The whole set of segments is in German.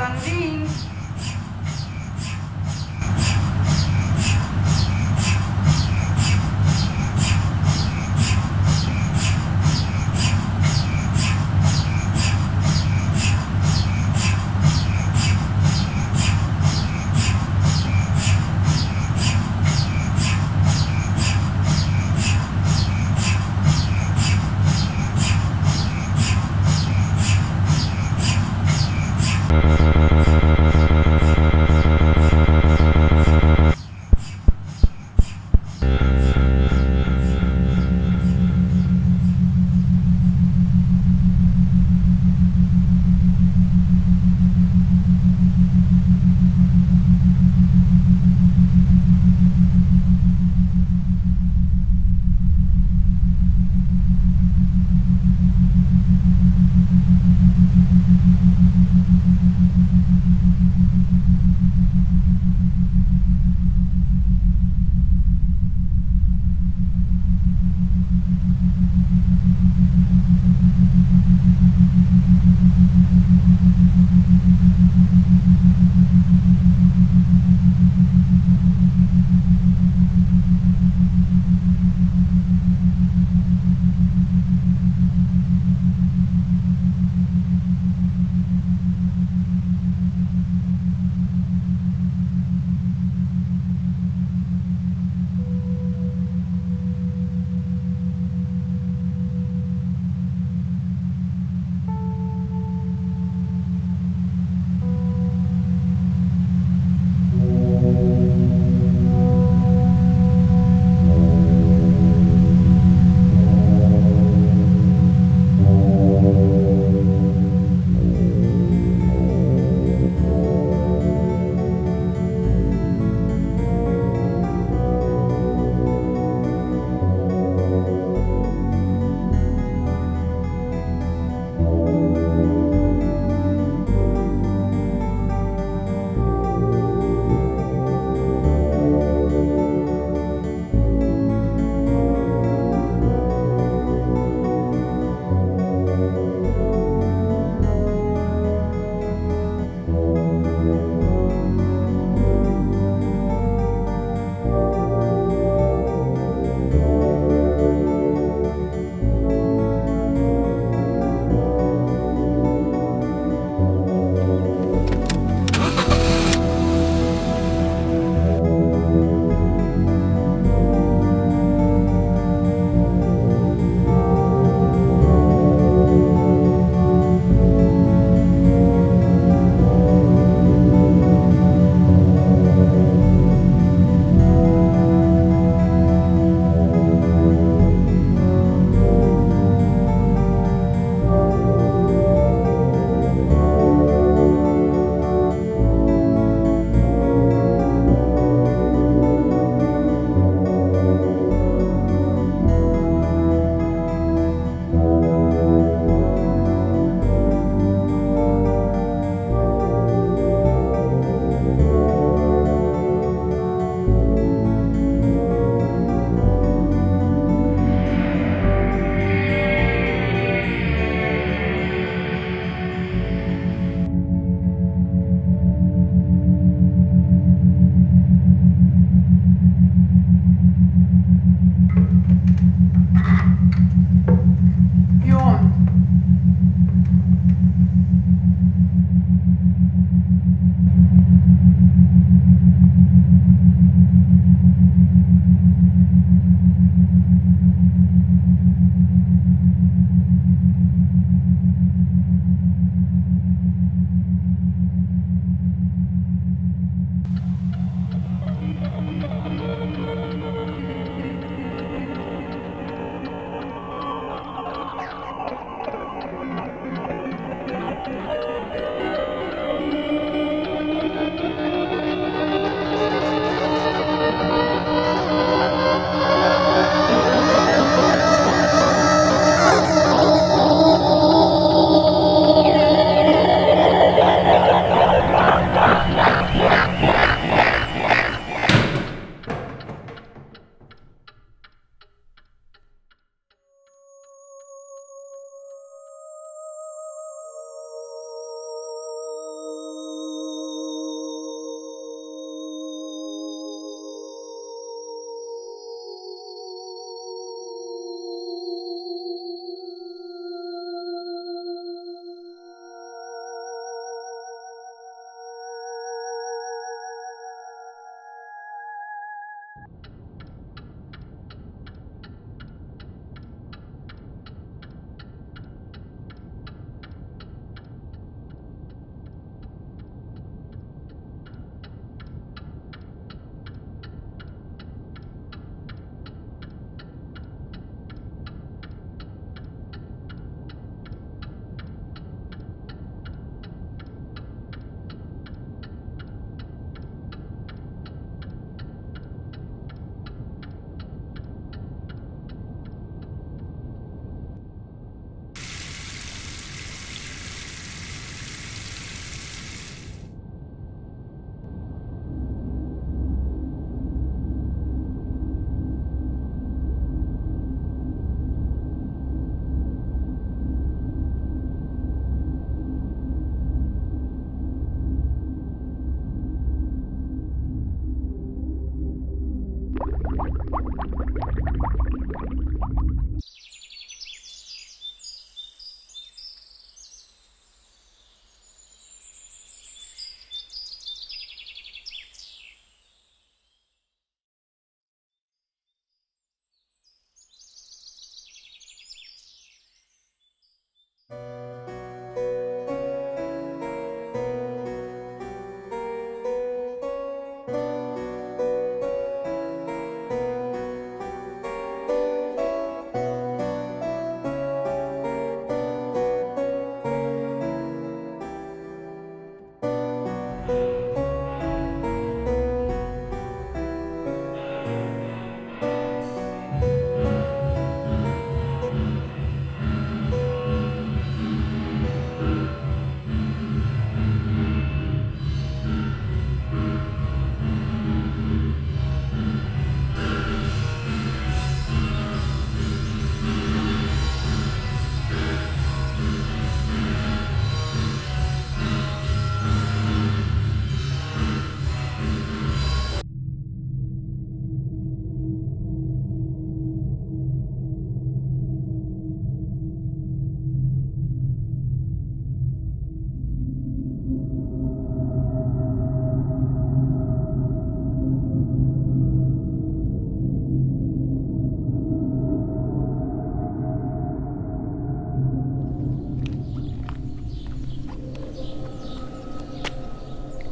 Tanveen.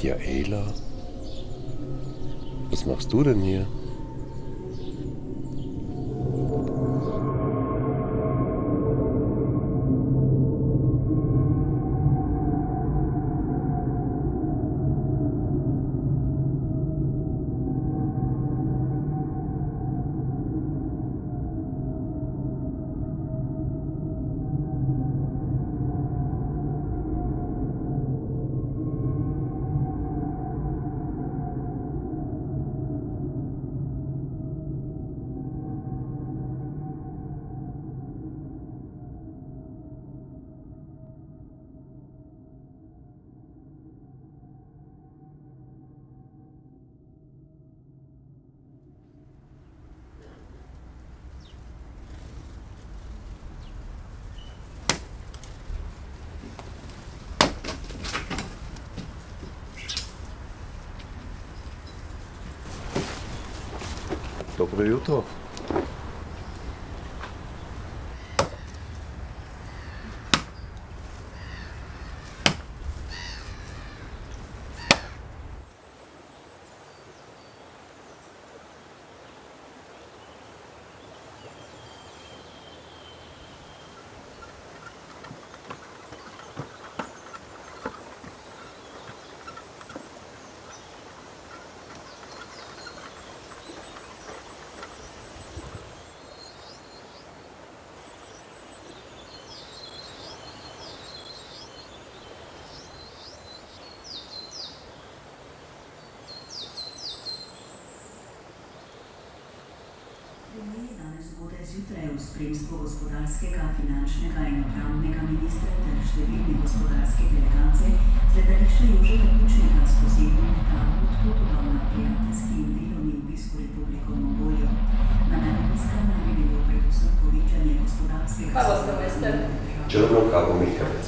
Die Aela. Was machst du denn hier? Dobro jutro. Zjutraj v spremstvu gospodarskega, finančnega in obramnega ministra ter številne gospodarske delegacije z letališča Jožeta Pučnika s posebnim letalom odpotoval na prijateljski in delovni obisk v Republiko Mongolijo. Namen obiska naj bi bilo predvsem povečanje gospodarskega sodelovanja. Črno kavo Mihavec.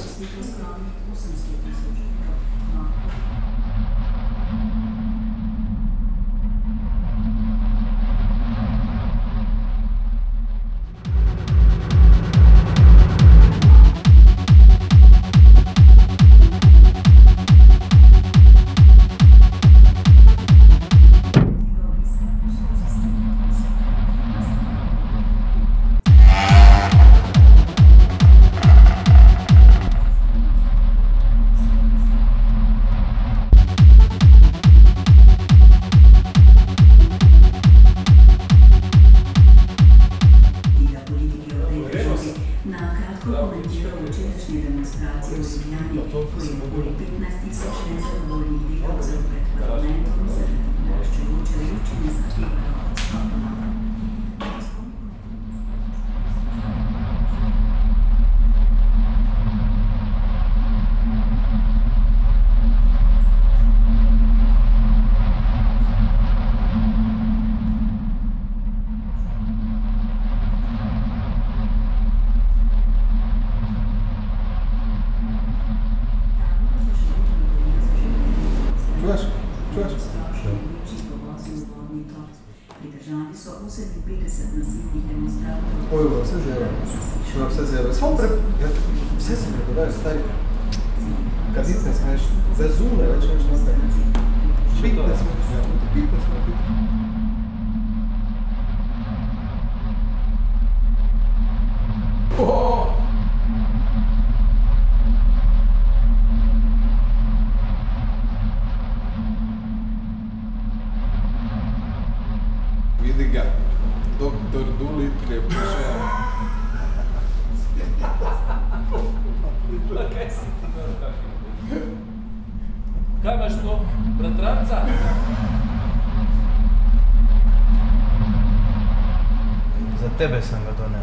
Tebe sam ga doneo.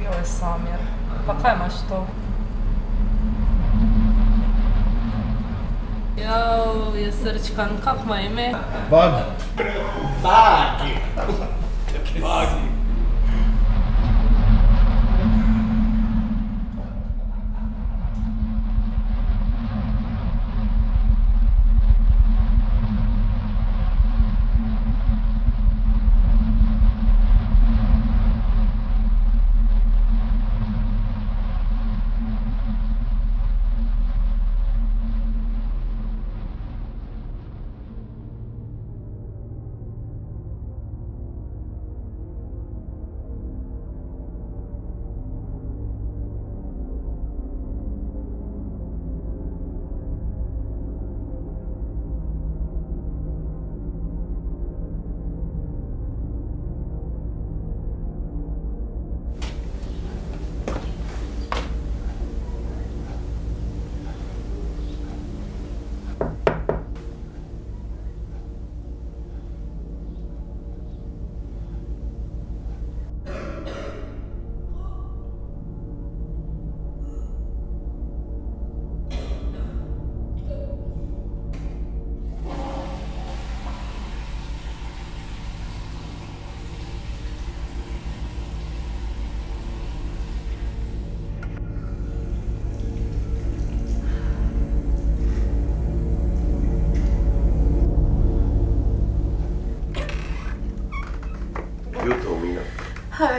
Joj, Samir. Pa kaj imaš to? Jau, je srčkan, kak ima ime? Bagi. Bagi. Bagi.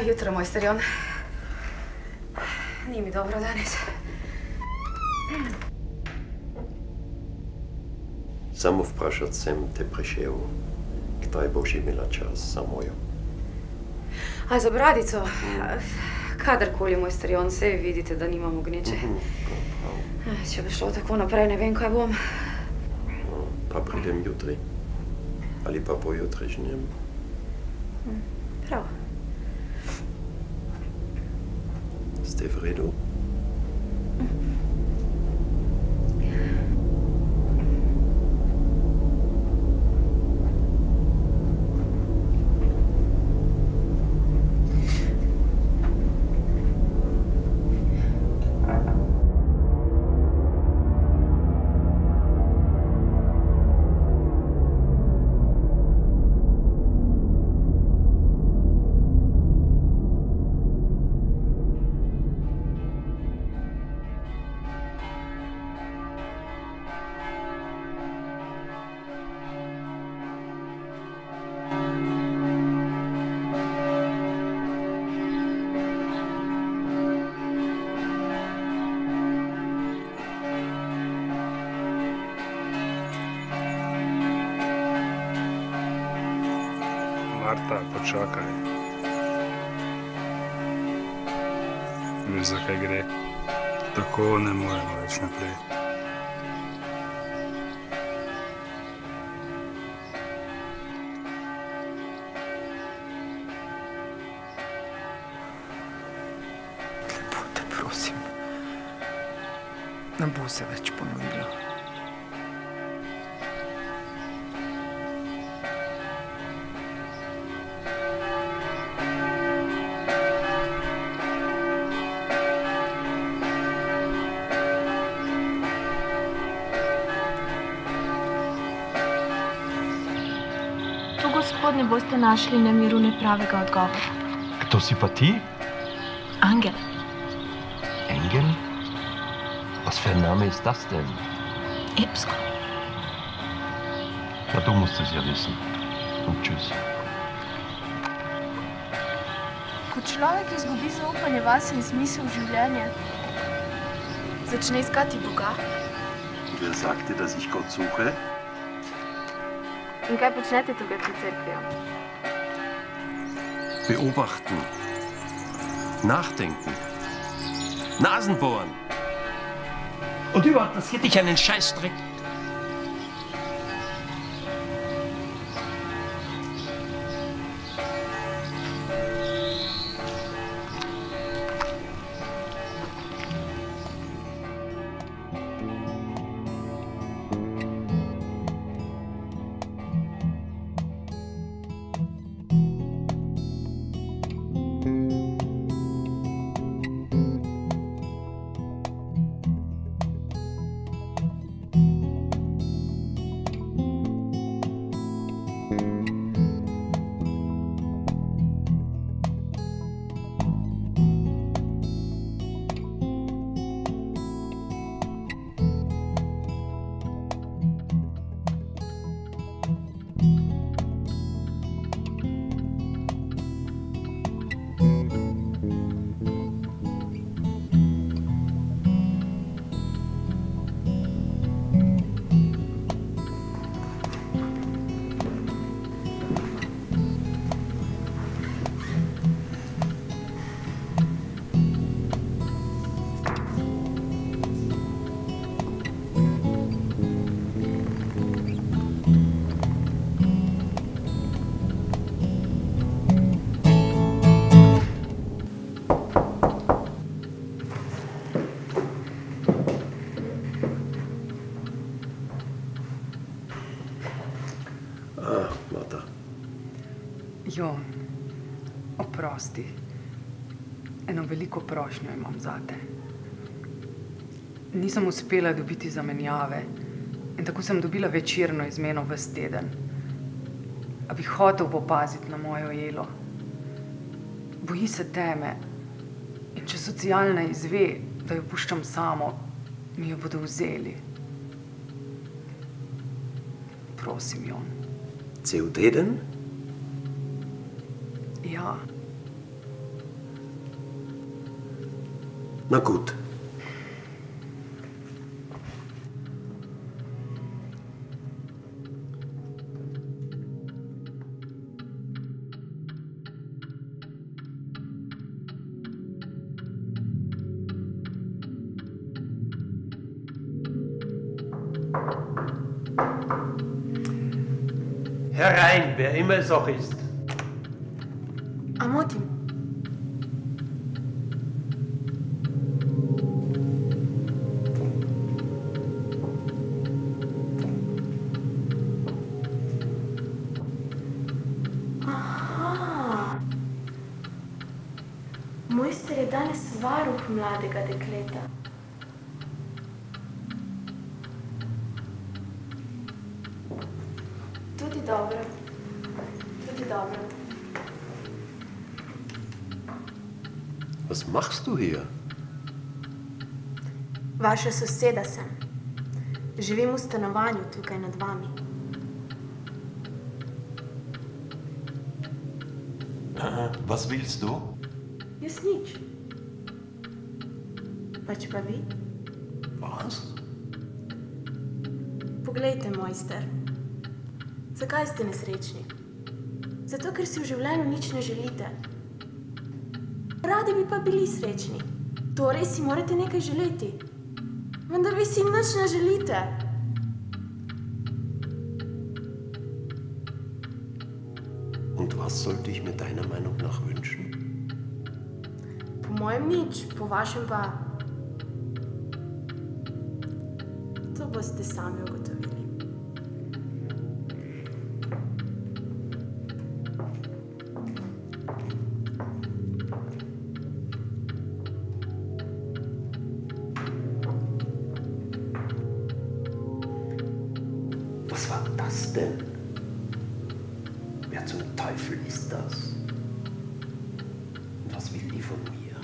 Jutro, mojsterion. Nije mi dobro danes. Samo vprašat sem te prišel, kdaj boš imela čas za mojo. A za bradico? Kadarkoli, mojsterion, se vidite, da nimam ogniče. Če bi šlo tako naprej, ne vem, kaj bom. Pa pridem jutri. Ali pa po jutrišnjem. Prav. Ste v redu? Marta, počakaj. Veš, zakaj gre? Tako ne moremo več naprej. Lepo te prosim. Ne bo se več ponovilo. Ne boste našli na miru nepravega odgovora. Kdo si pa ti? Angel. Engel? Was für ein Name ist das denn? Epsko. Ja, du musst es ja wissen. Und tschüss. Ko človek izgubi zaupanje vase in smisel življenja, začne iskati Boga. Wer sagte, dass ich Gott suche? In kaj počnete tukaj pri cerkvijo? Beobachten. Nachdenken. Nasen bohren. Und überhaupt, das geht dich einen Scheißdreck. Jo, oprosti. Eno veliko prošnjo imam zate. Nisem uspela dobiti zamenjave in tako sem dobila večerno izmeno ves teden. A bi hotel popaziti na mojo Jelo. Boji se teme in če socialna izve, da jo puščam samo, mi jo bodo vzeli. Prosim, Jon. Cel teden? Ja, Na gut. Herein, wer immer es auch ist. Amotim. Aha. Mojster je danes varuh mladega dekleta. Dobro, tudi dobro. Was machst du hier? Vaša soseda sem. Živim v stanovanju tukaj nad vami. Was willst du? Jaz nič. Pač pa vi? Was? Poglejte, mojster. Zakaj ste nesrečni? Zato, ker si v življenju nič ne želite. Radi bi pa bili srečni. Torej si morate nekaj želeti. Vendar vi si nič ne želite. Und was sollte ich mir deiner Meinung nach wünschen? Po mojem nič, po vašem pa... To boste sami ugotovili. Was war das denn? Wer zum Teufel ist das? Und was will die von mir?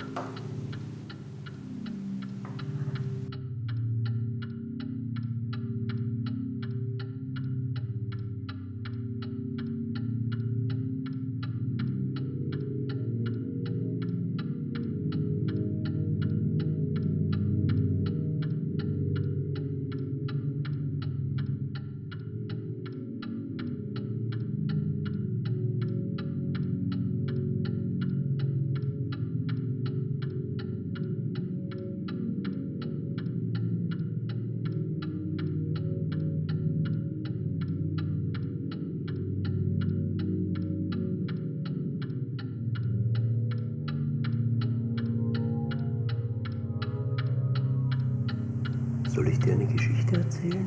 Soll ich dir eine Geschichte erzählen?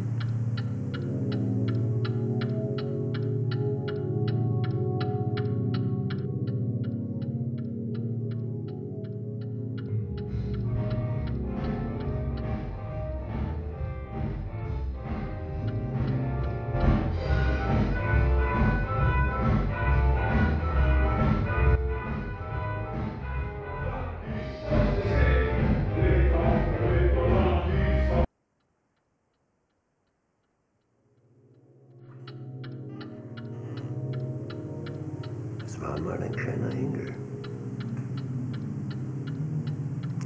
War mal ein kleiner Engel.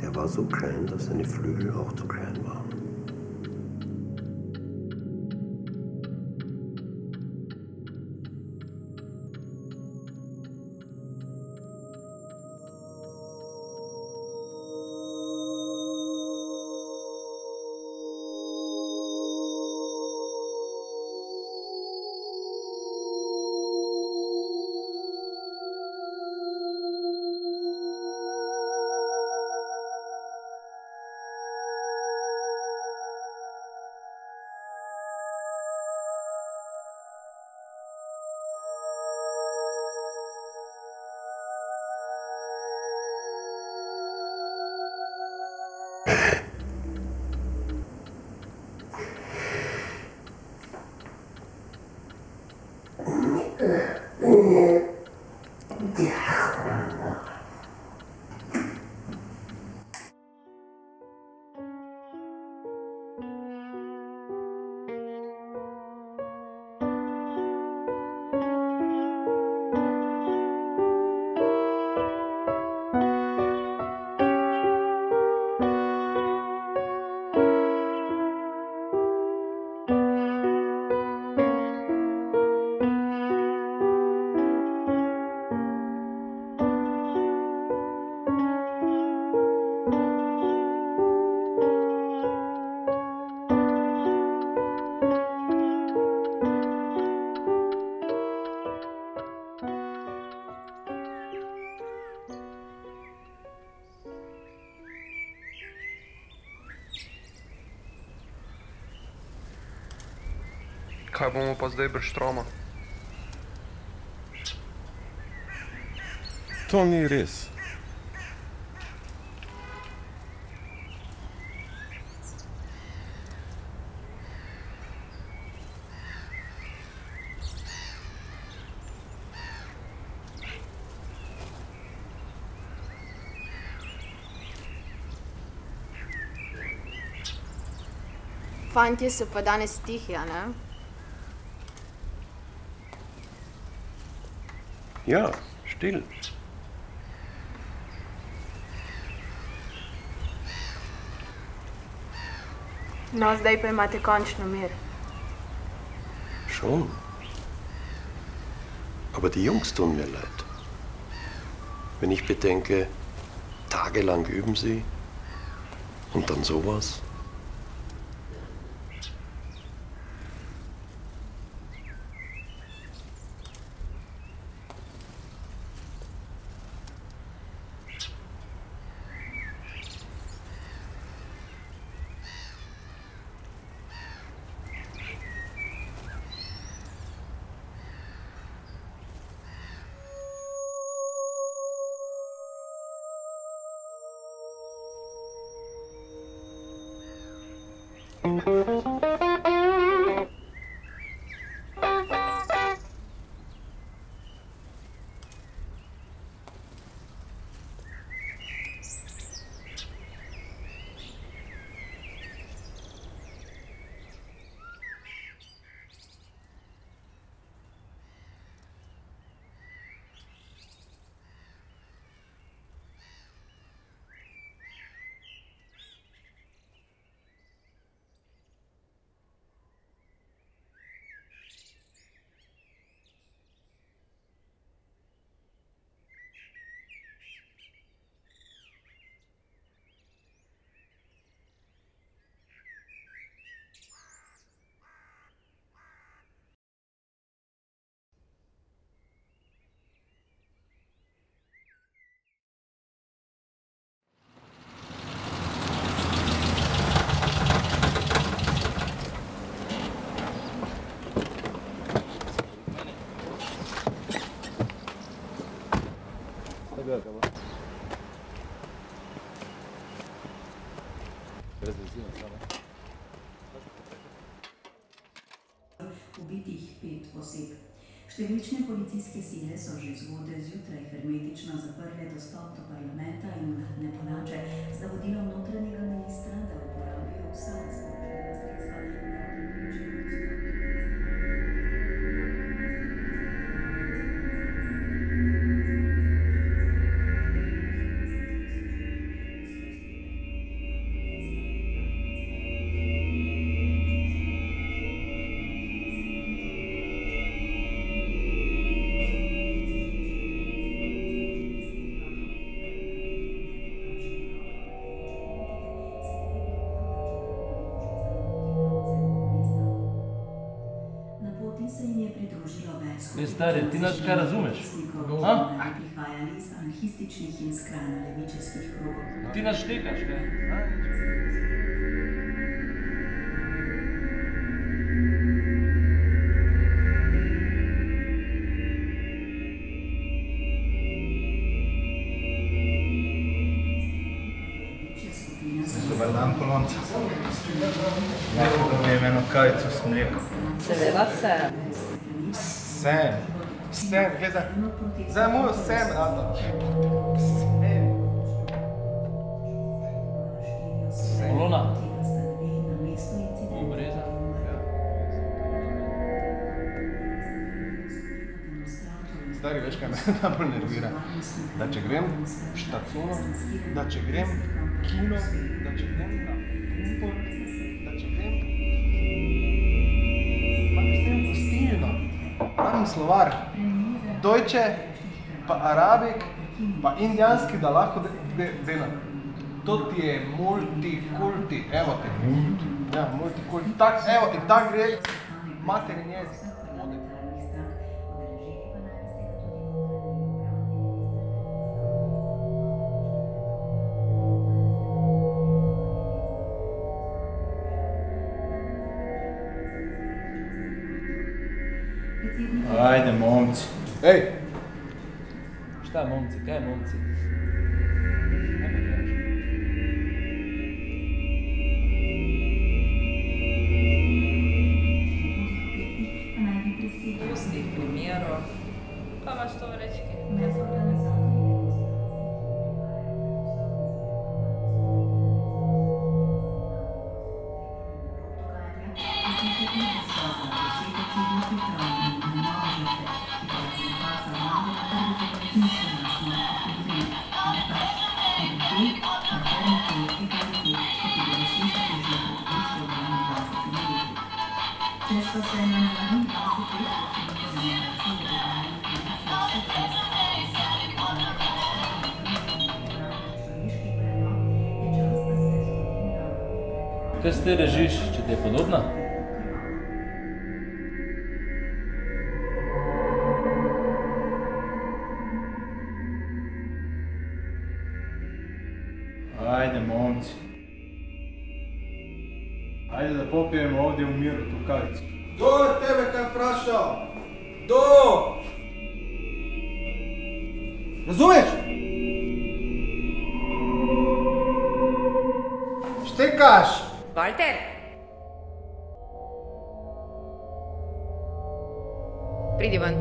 Der war so klein, dass seine Flügel auch zu klein waren. Kaj bomo pa zdaj brez Štroma? To ni res. Fantje so pa danes tihi, a ne? Ja, still. No, zdaj pa imate končno mir. Schon. Aber die Jungs tun mir leid. Wenn ich bedenke, tagelang üben sie und dann sowas. Ubitih 5 oseb. Številčne policijske sile so že zgodaj zjutraj hermetično zaprle dostop do parlamenta in vladne palače z navodilom notranjega ministra, da uporabijo vsa razpoložljiva sredstva, da pripričijo dostop. Stari, ti nas kaj razumeš? Ti nas štekaš, kaj? Dobar dan, Polonca. Nekaj dobijem eno kavico s mlekom. Seveda se. Sen, sen, gledaj, zdaj je moj sen, Adam. Sen. Polona. Obreza. Stari, veš kaj me najbolj nervira? Da če grem v štacuno, da če grem v kino, da če grem na pumpo, da če grem... Pa ne sem gostilno. Pravim slovar, dojče, pa arabik, pa indijanski, da lahko delam. To ti je multikulti, evo te. Ja, multikulti. Evo in tak gre materin jezik. Ajde, momci. Ej! Šta momci, kaj momci? Pustih primjerov. Pa maš to reći, kaj ne znam. Kaj se ti režiš, če ti je podobna? Ajde, momci. Ajde, da popijemo ovdje u miru tu kavicu. Kdo je tebe kaj vprašal? Kdo? Razumeš? Štekaš? Walter! Pridi ven.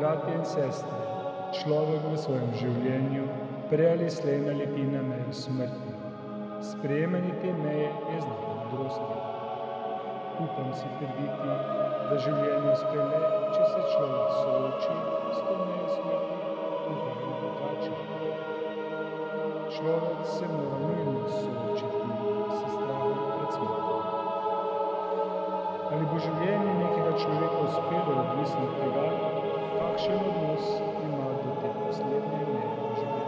Bratje in sestre, človek v svojem življenju prej ali slej naleti na mejo smrti. Sprejemanje te meje je znak modrosti. Upam si trditi, da življenje uspe le, če se človek sooči s to mejo smrti in tega ne pokaže. Človek se mora nujno soočiti s strahom pred smrtjo. Ali bo življenje nekega človeka uspelo odvisno od tega, kakšen odnos ima do te poslednje meje v življenju.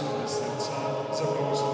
Srca za pravoslavnost.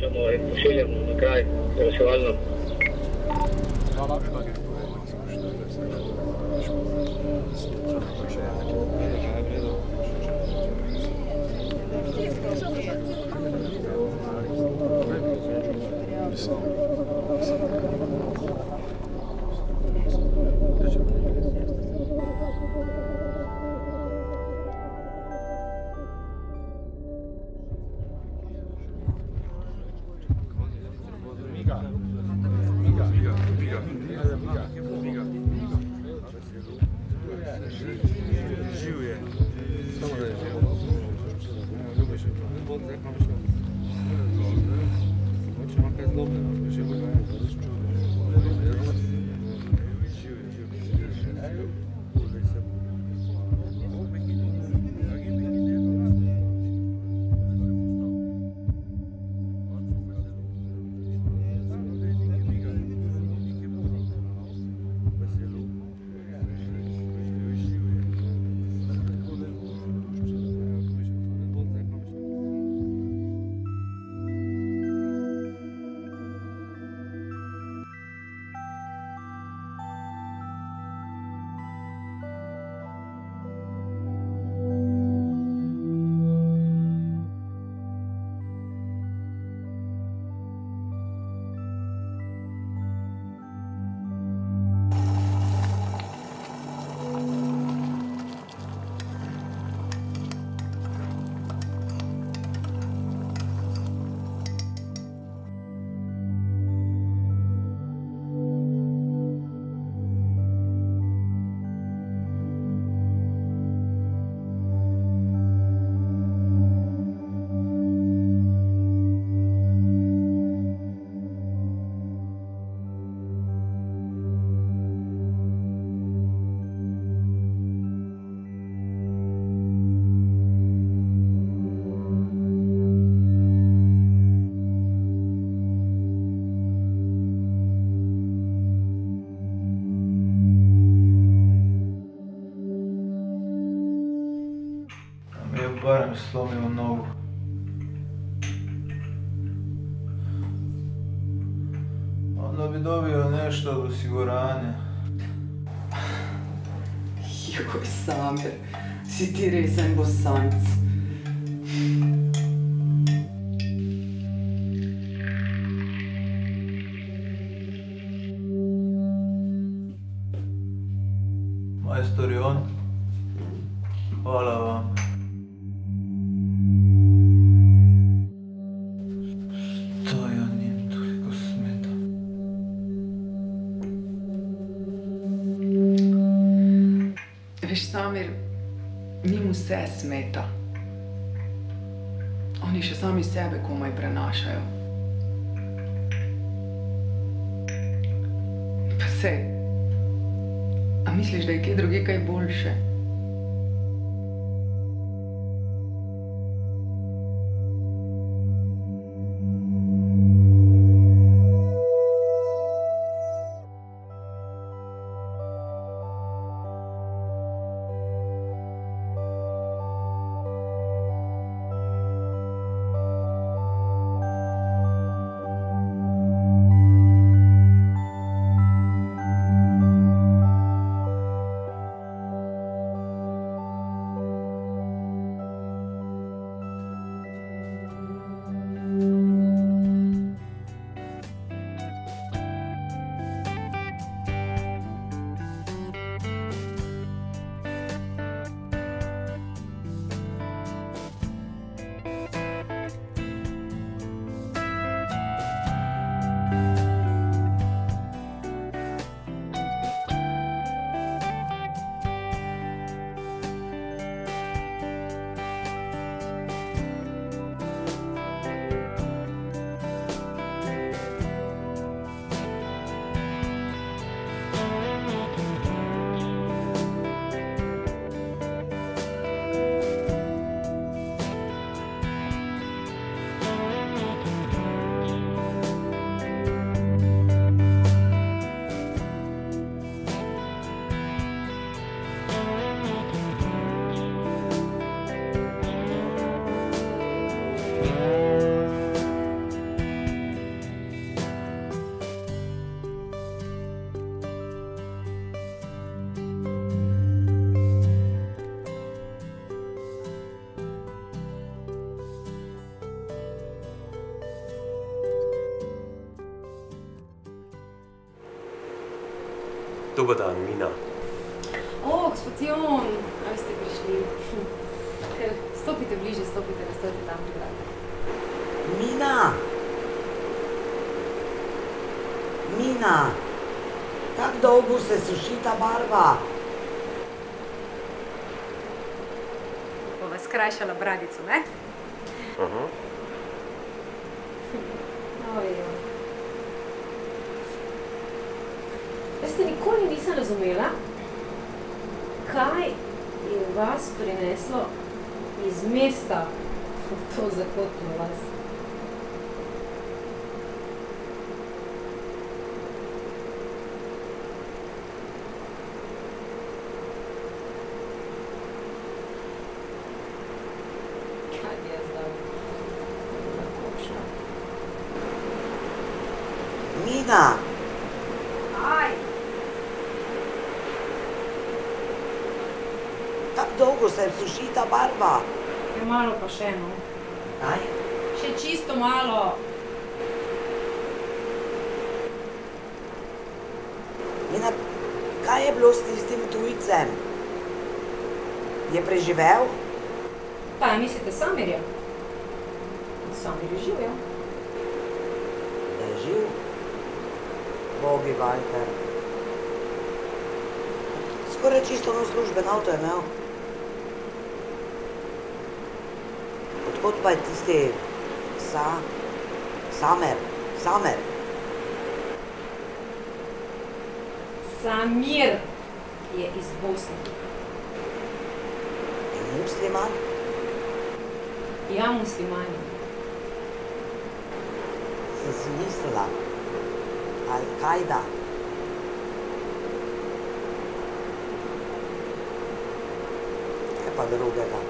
vraćamo I pošiljamo na kraj reševalno. Barem slomio nogu. Onda bi dobio nešto od osiguranja. Joj, Samir, si ti rezan Bosanac. Majstor je on. Hvala vam. Samir, njim vse smeta. Oni še sami sebe komaj prenašajo. Pa sej, a misliš, da je kje druge kaj boljše? Dober dan, Mina. O, gospod Jon, a vi ste prišli. Stopite bliže, stopite, ne stojte tam pri vratih. Mina! Mina! Kako dolgo se suši ta barva? Bova skrajšala bradico, ne? Aha. Ojo. Veste, nikoli nisem razumela, kaj je vas prineslo iz mesta v to zakotno vas. Mina! Aj! Tako dolgo se suši ta barva? Je malo pa še, no. Kaj? Še čisto malo. Mina, kaj je bilo s tistim tujcem? Je preživel? Pa, mislite, Samirja? Samir je živ, ja. Je živ? Bogi, Walter. Skoraj čisto nov služben avto je imel. Odkot pa je tisti Samir. Samir je iz Bosne. Je musliman? Ja, musliman. Sem si mislila. Al-Qaida. Kaj pa drugega?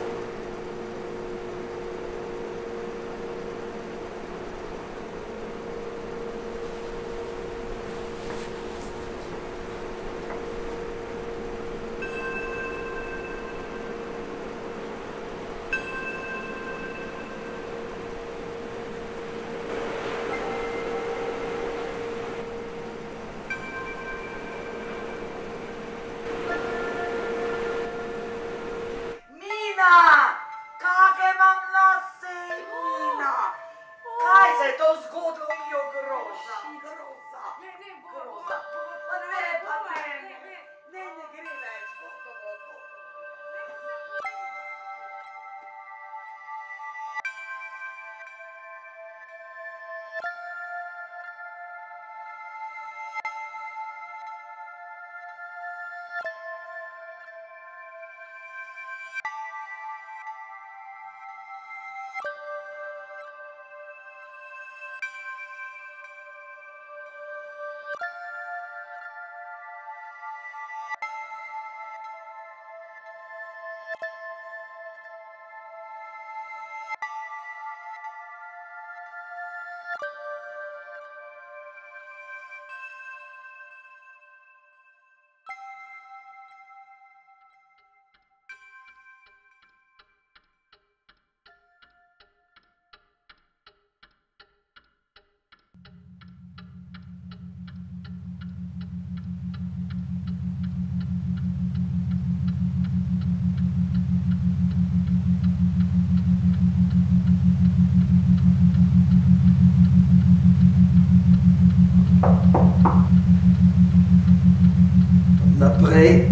Naprej.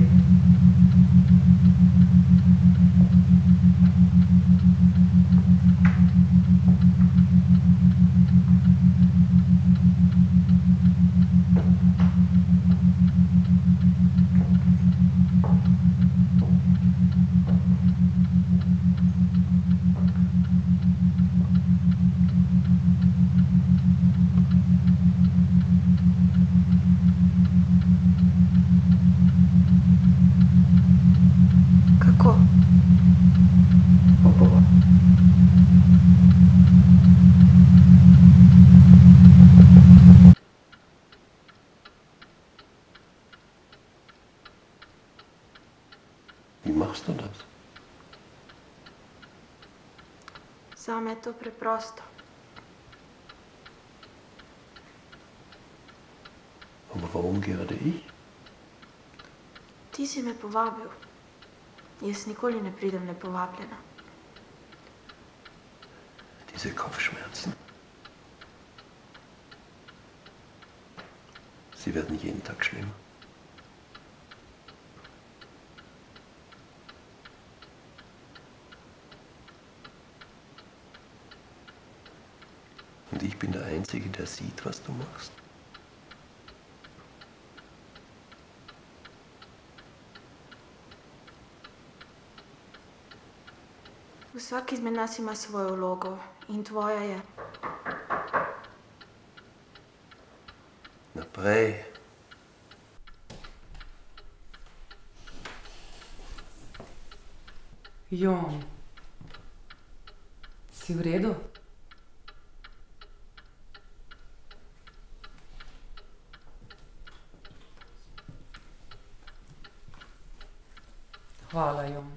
Zame je to preprosto. Aber warum gerade ich? Ti si me povabil. Jaz nikoli ne pridem nepovabljena. Diese Kopfschmerzen. Sie werden jeden Tag schlimmer. Und ich bin der Einzige, der sieht, was du machst. Vsak izmed nas ima svojo vlogo in tvoja je. Naprej. Jon, si v redu? Hvala, Jon.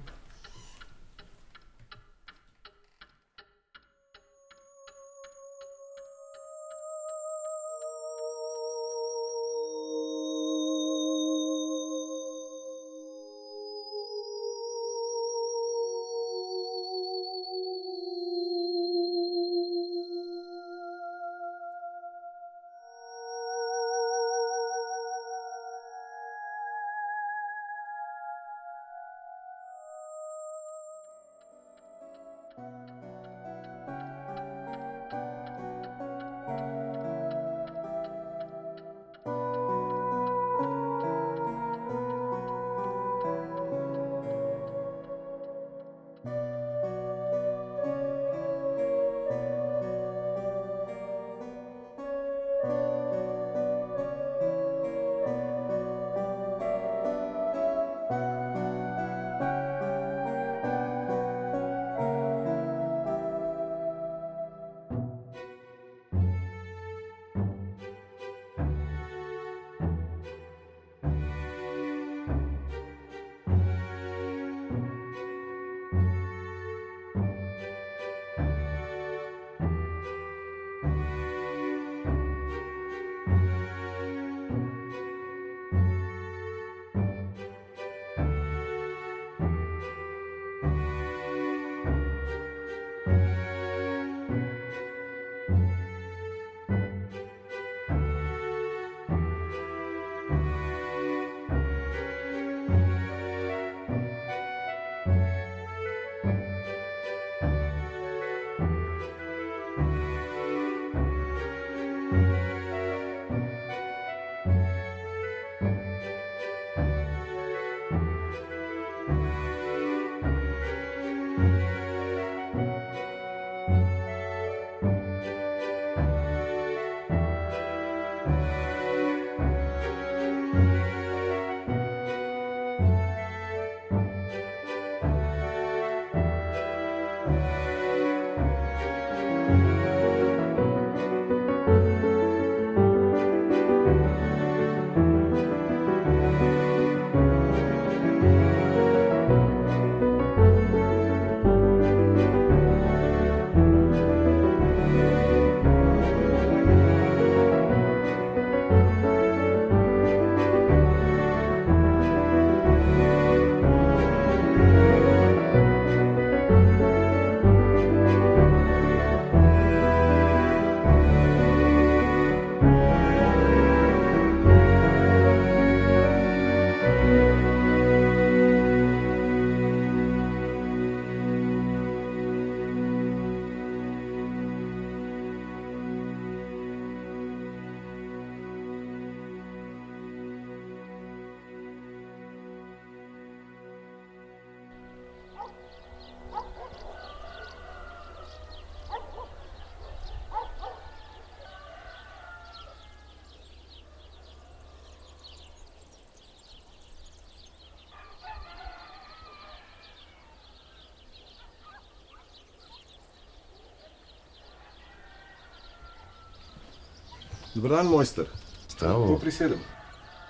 Dobar dan, mojster. Stavo. Ti prisedem.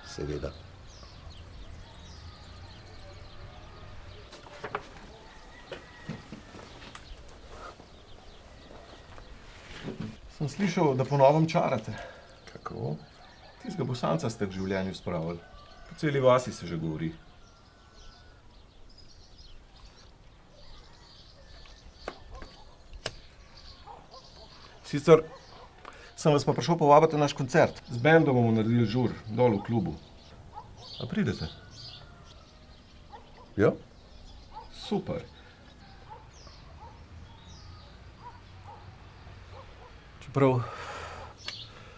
Seveda. Sem slišal, da po novem čarate. Kako? Tistega bosanca ste k življenju spravili. Po celi vasi se že govori. Sicer sem vas pa prišel povabiti na naš koncert. Z bendom bomo naredili žur, dol v klubu. A pridete? Ja. Super. Čeprav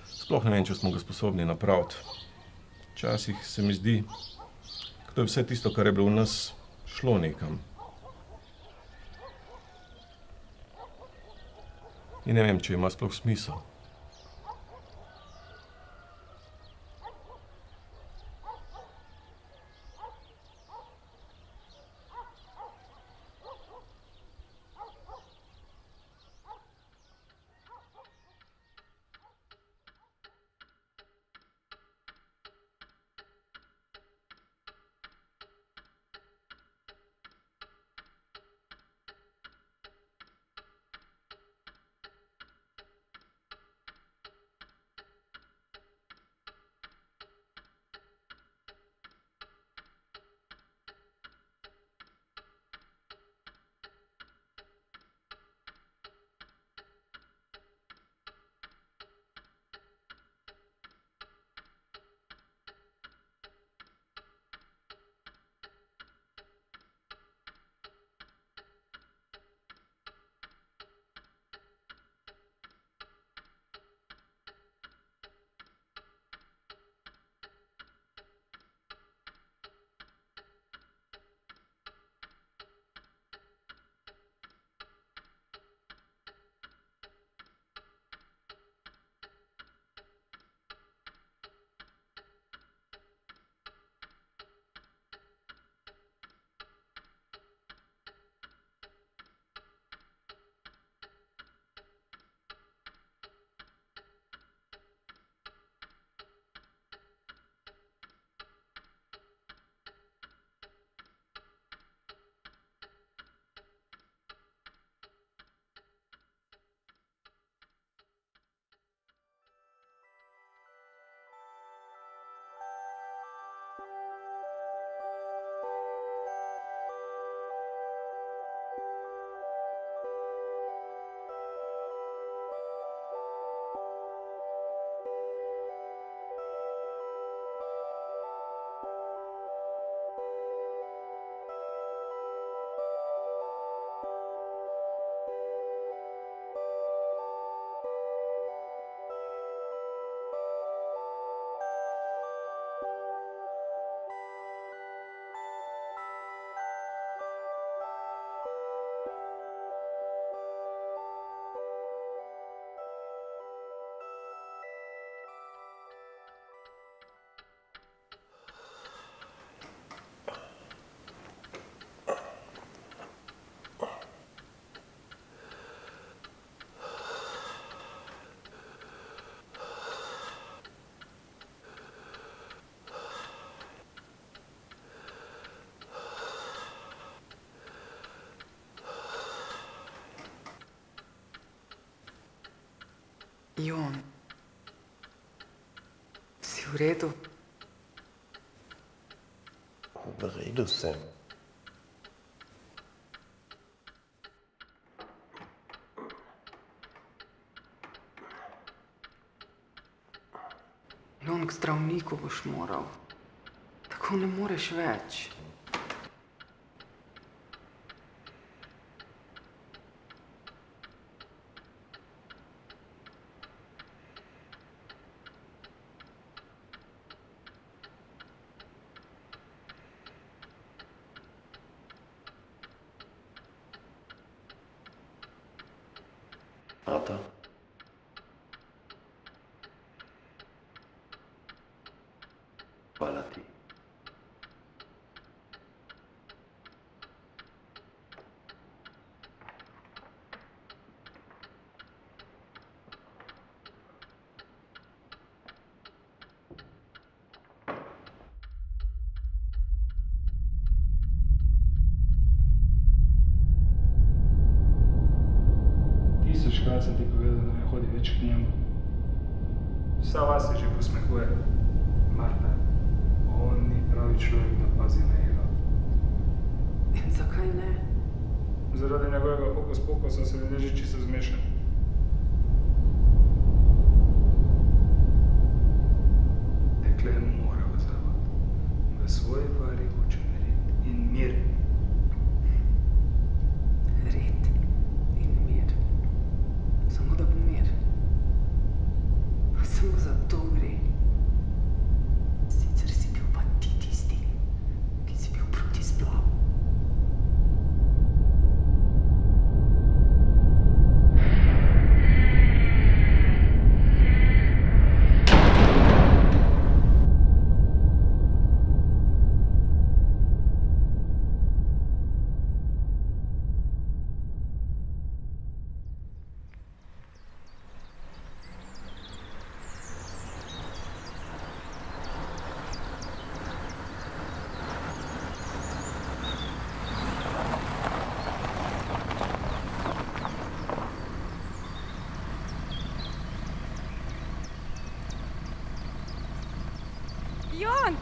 sploh ne vem, če smo ga sposobni napraviti. Včasih se mi zdi, kako je vse tisto, kar je bilo v nas, šlo nekam. In ne vem, če ima sploh smisel. Jon, si v redu? V redu sem. Jon, k zdravniku boš moral. Tako ne moreš več. Ata. Hvala ti. Tisočkrat sem ti povedal, da ne hodi več k njemu. Vsa vas se že posmehuje. Marta, on ni pravi človek, da pazi na Eva. In zakaj ne? Zaradi njegovega hokus pokusa sem že čisto zmešan. samo za to gre. Sicer si bil pa ti tisti, ki si bil proti splavu. Jon!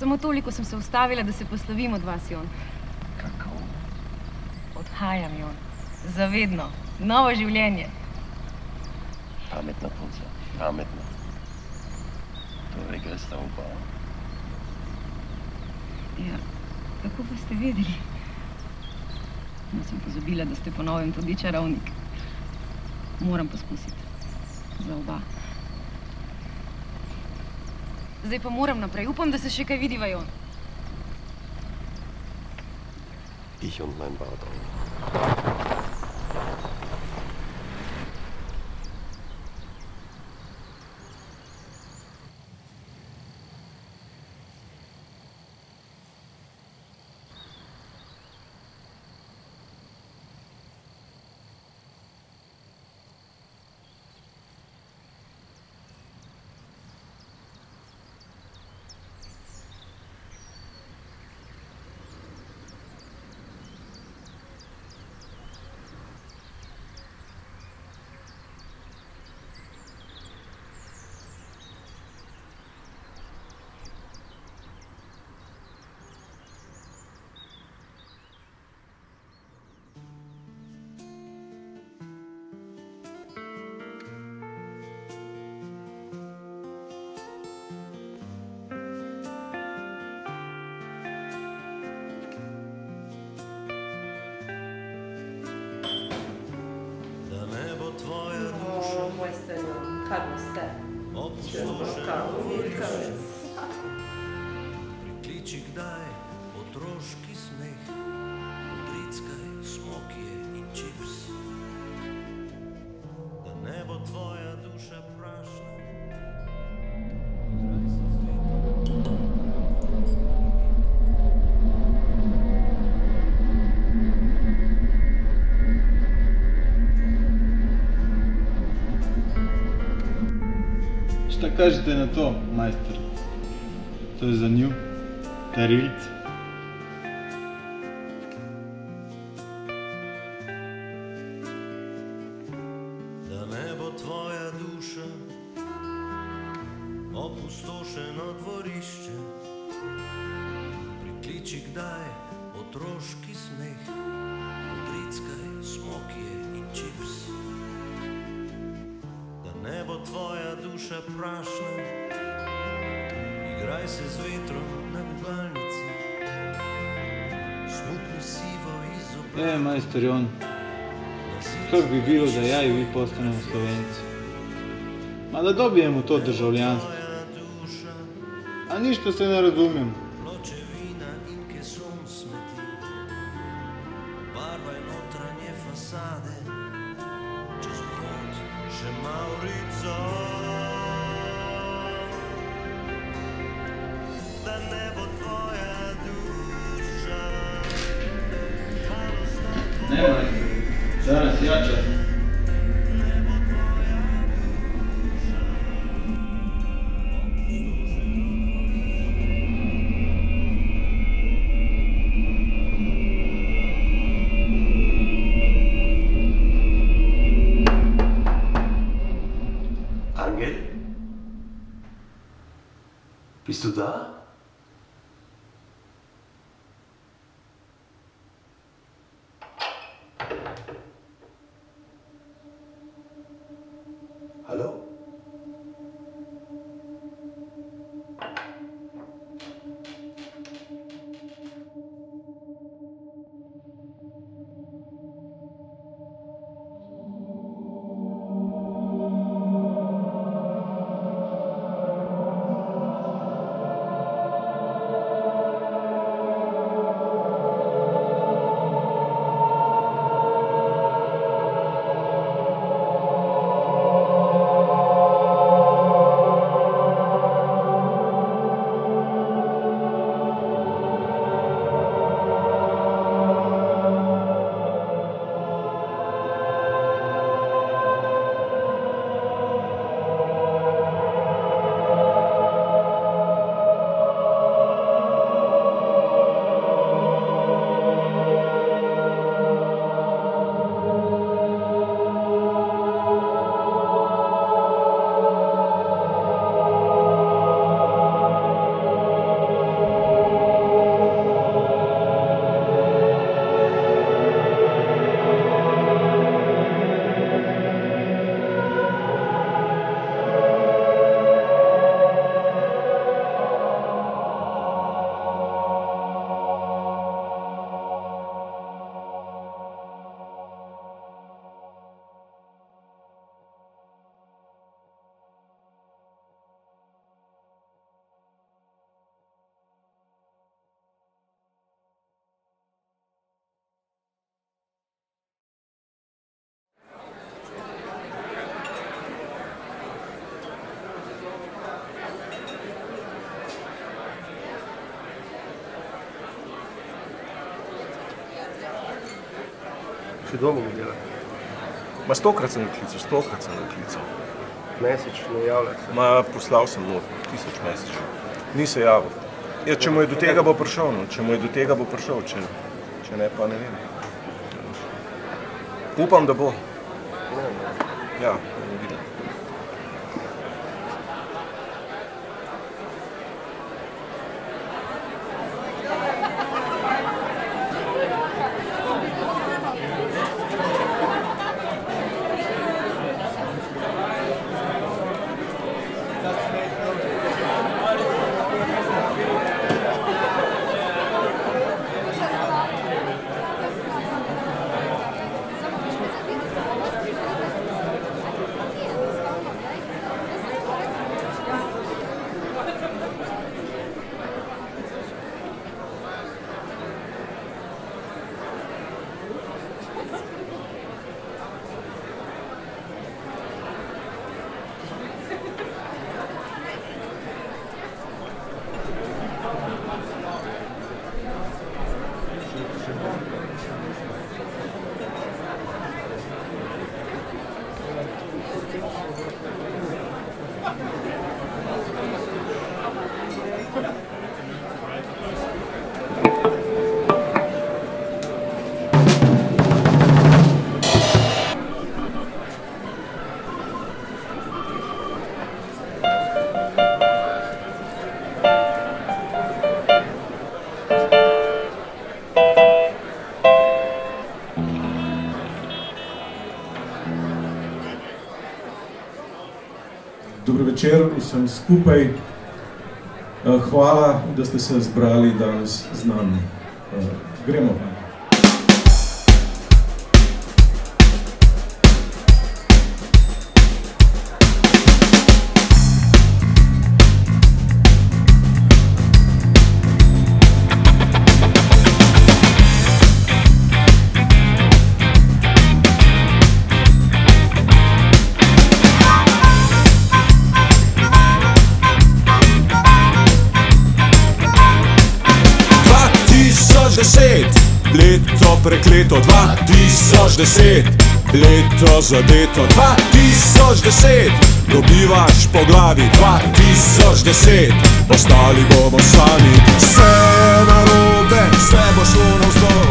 Samo toliko sem se ustavila, da se poslovim od vas, Jon. Kako? Odhajam, Jon. Zavedno. Novo življenje. Pametna punca. Pametna. Torej gre sta oba. Ja, kako pa ste vedeli? No, sem pozabila, da ste po novem tudi čarovnik. Moram poskusiti. Za oba. Zdaj pa moram naprej. Upam, da se še kaj vidiva, Jon. Ich und mein Bauch. Prikliči kdaj otroški smeh, potrickaj smokije in čips, da ne bo tvoja duša prašna. Šta kažete na to, majster? To je za nju, ta rilc. Da ne bo tvoja duša opustošeno dvorišče, prikliči kdaj otroški smeh, potrickaj smokije in čips. Da ne bo tvoja duša prašna, igraj se z vetrom na gugalnici, smukni sivo iz oblaka. E, majster Jon, kako bi bilo, da ja i vi postanemo Slovenci? Ma da dobijemo to državljanstvo. A ništa se ne razumijemo. Pločevina in keson smeti, barvaj notranje fasade, čez vhod še Mavrica. Da ne bo tvoja duša. Nemaj, zaraz jača. Ne bo tvoja duša. Angel? Bist du da? Hallo? si dolgo delati. Ma stokrat sem jo klical, Mesečno javlja se. Ma poslal sem not, 1000 mesečno. Ni se javil. Ja, če mu je do tega bo prišel, če ne, pa ne vem. Upam, da bo. Ja, ne vidim. Večer vsem skupaj. Hvala, da ste se zbrali danes z nami. Gremo vam. Leto prekleto 2010, leto zadeto 2010, dobivaš po glavi 2010, ostali bomo sami. Vse narobe, vse bo šlo navzdol.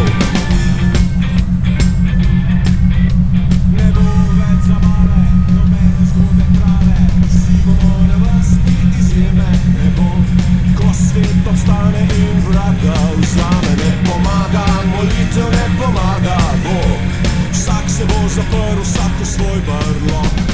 Ne bo več zabave, nobene zgodne trave, vsi bomo na vrsti izjeme. Ne bo, ko svet obstane in vrata vzame, ne pomaga. Molitev ne pomaga, Bog, vsak se bo zaprl, vsak v svoj brlog.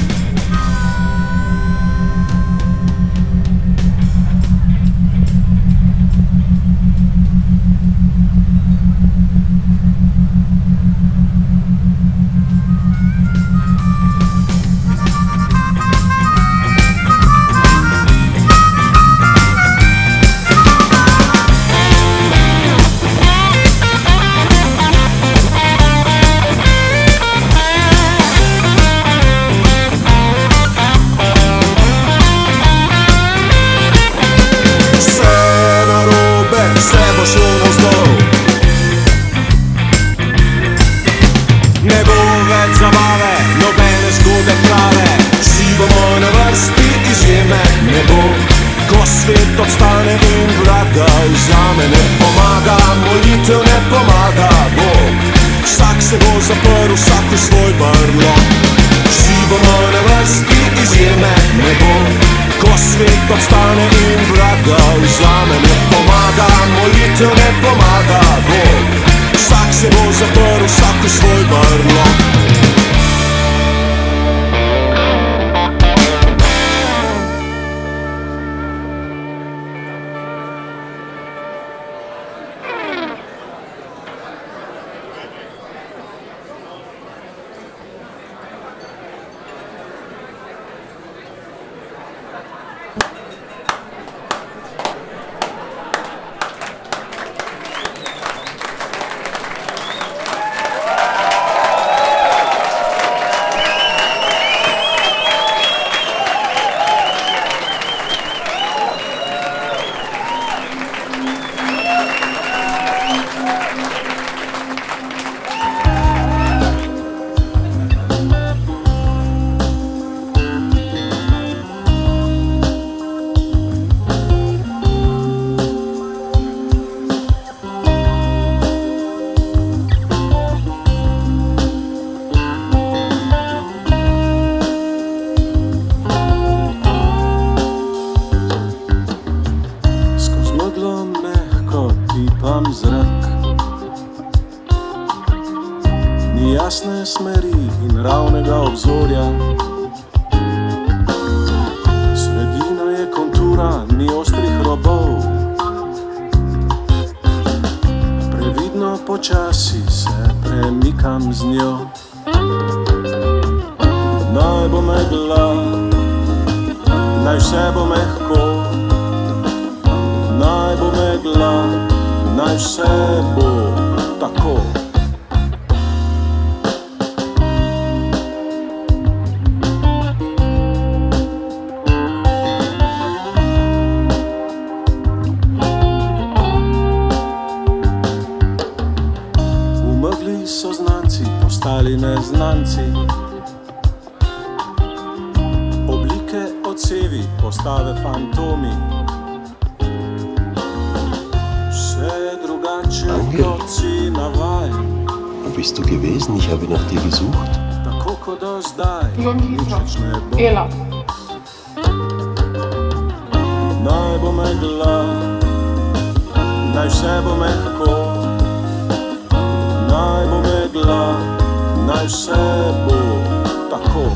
in ravnega obzorja. Sredina je kontura, ni ostrih robov. Previdno počasi se premikam z njo. Naj bo megla, naj vse bo mehko. Naj bo megla, naj vse bo tako. Umrli so znanci, postali neznanci. Oblike odsevi, postave fantomi. Vse je drugače, kot si navajen. Wo bist du gewesen? Ich habe nach dir gesucht. Tako kot do zdaj, nič ne bo. Naj bo megla, naj vse bo mehko. Naj bo megla, naj vse bo tako.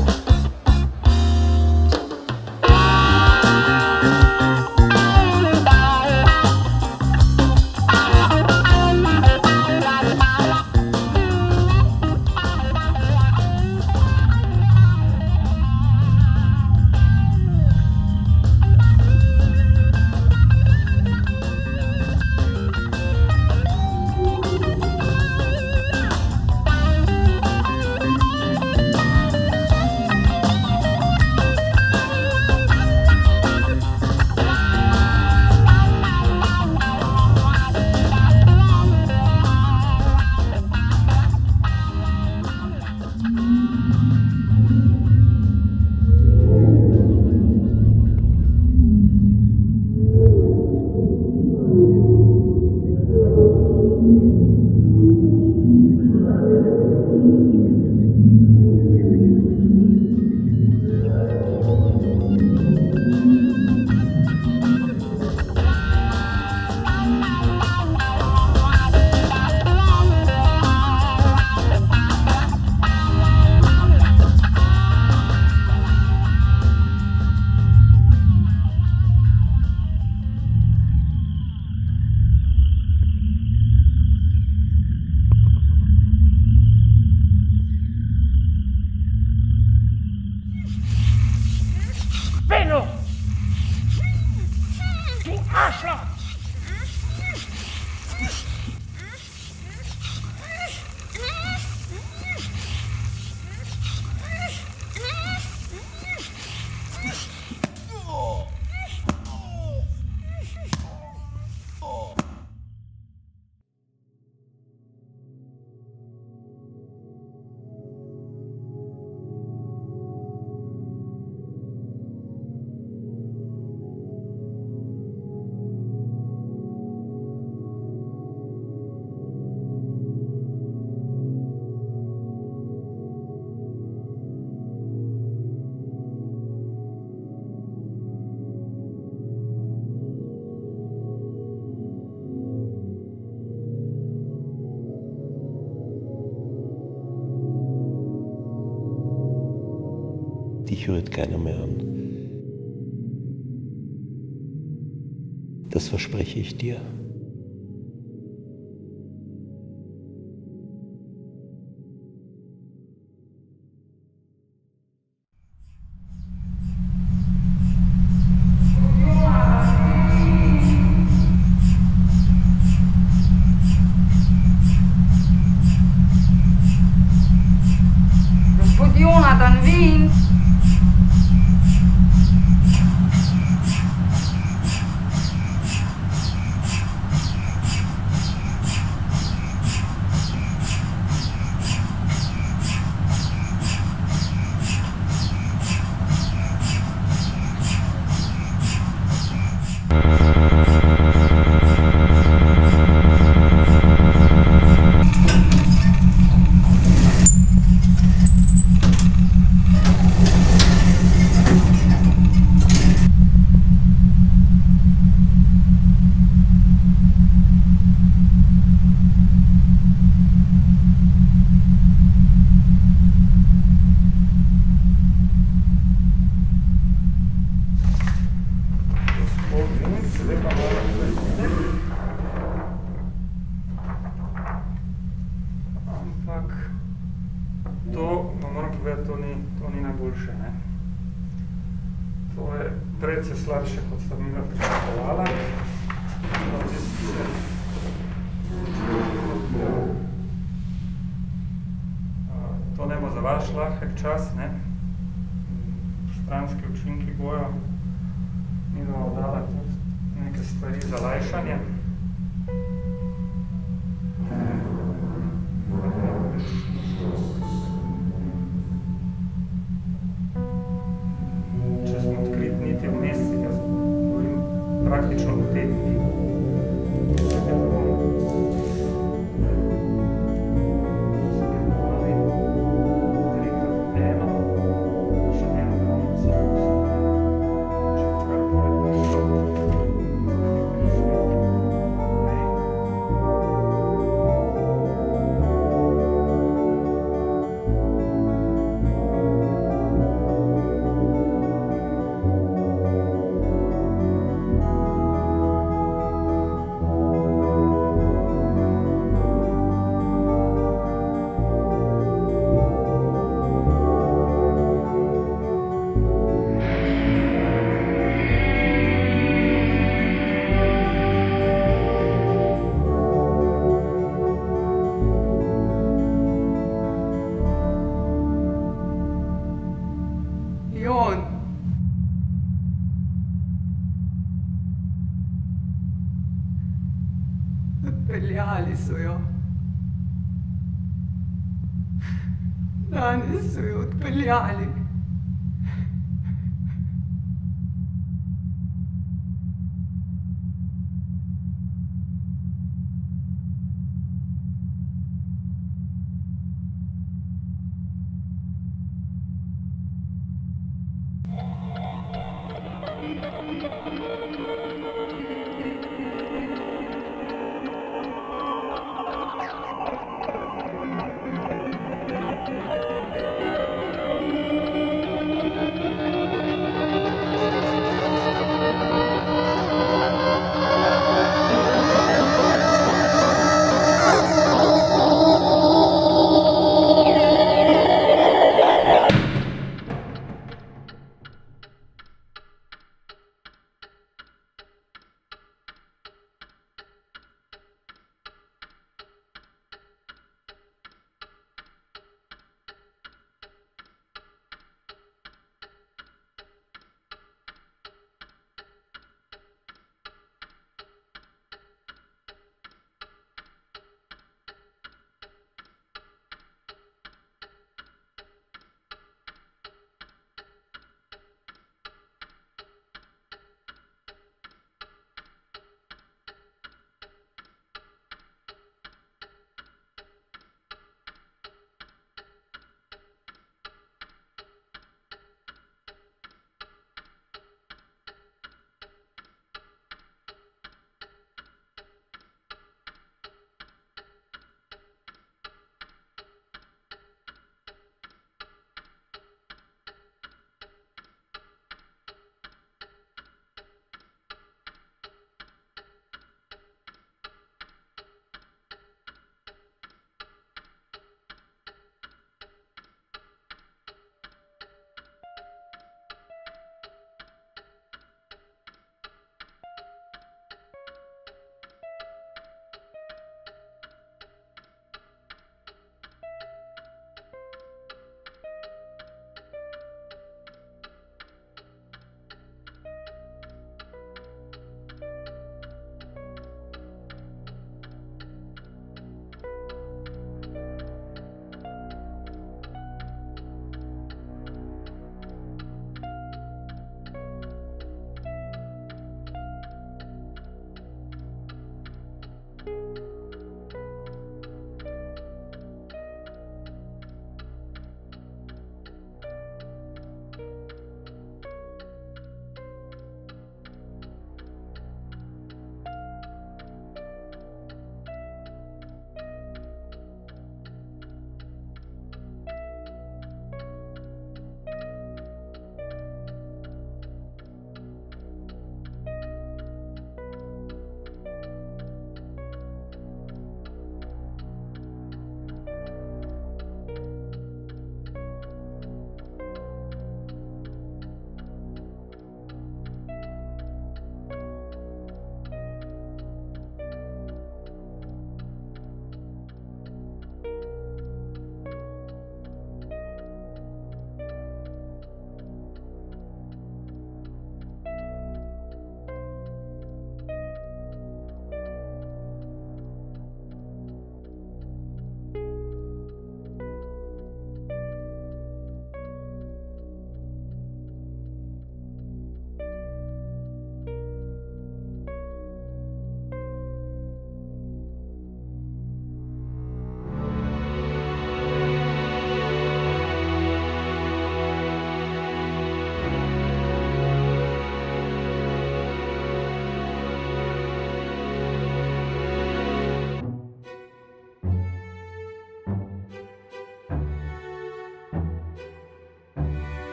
Benno! Du Arschloch! Dich rührt keiner mehr an. Das verspreche ich dir. Und Jonathan Wien. izgleda to ni najboljše. To je precej slabše, kot sta mi ga pričakovala. To ne bo za vaš lahek čas, ne. Stranski učinki bojo. Mi bomo dala tudi neke stvari za lajšanje. Če smo odkriti niti vmes, jaz govorim praktično v te dni. Peljali so jo. Danes so jo odpeljali.